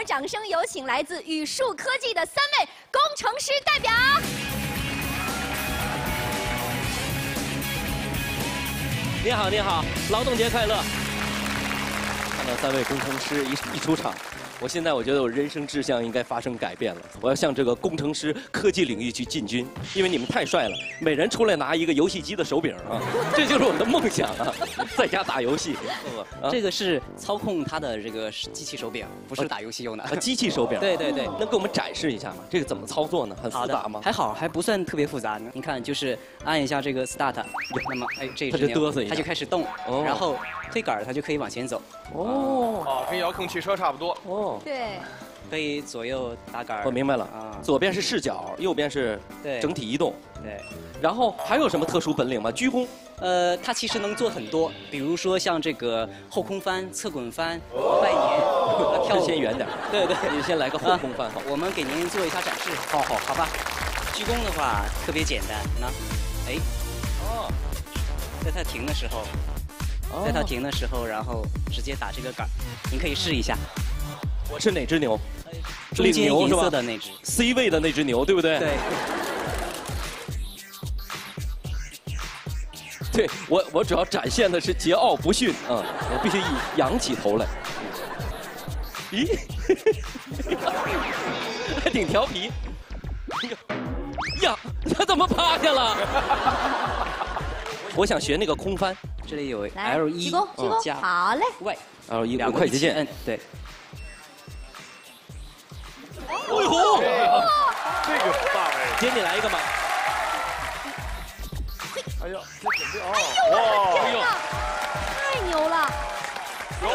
们掌声有请来自语数科技的三位工程师代表。你好，你好，劳动节快乐！看到三位工程师一出场，我觉得我人生志向应该发生改变了，我要向这个工程师科技领域去进军，因为你们太帅了，每人出来拿一个游戏机的手柄啊，这就是我的梦想啊，在家打游戏。不，这个是操控它的这个机器手柄，不是打游戏用的。机器手柄。对对对，能给我们展示一下吗？这个怎么操作呢？很复杂吗？还好，还不算特别复杂。你看，就是按一下这个 start， 那么哎，这它就哆嗦一下，它就开始动，然后推杆它就可以往前走。哦，跟遥控汽车差不多。哦，对，可以左右打杆。我明白了啊，左边是视角，右边是整体移动。对，然后还有什么特殊本领吗？鞠躬。它其实能做很多，比如说像这个后空翻、侧滚翻、外延、跳。先远点。对对，你先来个后空翻。好，我们给您做一下展示。好好，好吧。鞠躬的话特别简单，那，哎，哦，在它停的时候。在它停的时候，然后直接打这个杆，您可以试一下。我是哪只牛？中间银色的那只 ，C 位的那只牛，对不对？对。对，我主要展现的是桀骜不驯啊，我必须仰起头来。咦，还挺调皮。呀，他怎么趴下了？我想学那个空翻。这里有 L1， 鞠躬，鞠躬，好嘞。Y，L1， 我快捷键，对。哎呦，这个棒哎！姐，你来一个吧。哎呦，这准备哦！哎呦，太牛了！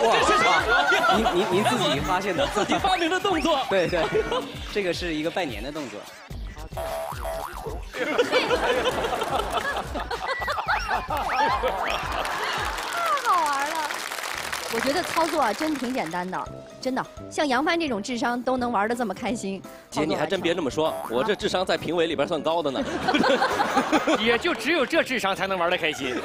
哇，这是什么？您自己发现的，自己发明的动作。对对，这个是一个拜年的动作。太好玩了！我觉得操作啊，真挺简单的，真的。像杨帆这种智商都能玩得这么开心。姐，你还真别这么说，我这智商在评委里边算高的呢。也就只有这智商才能玩得开心。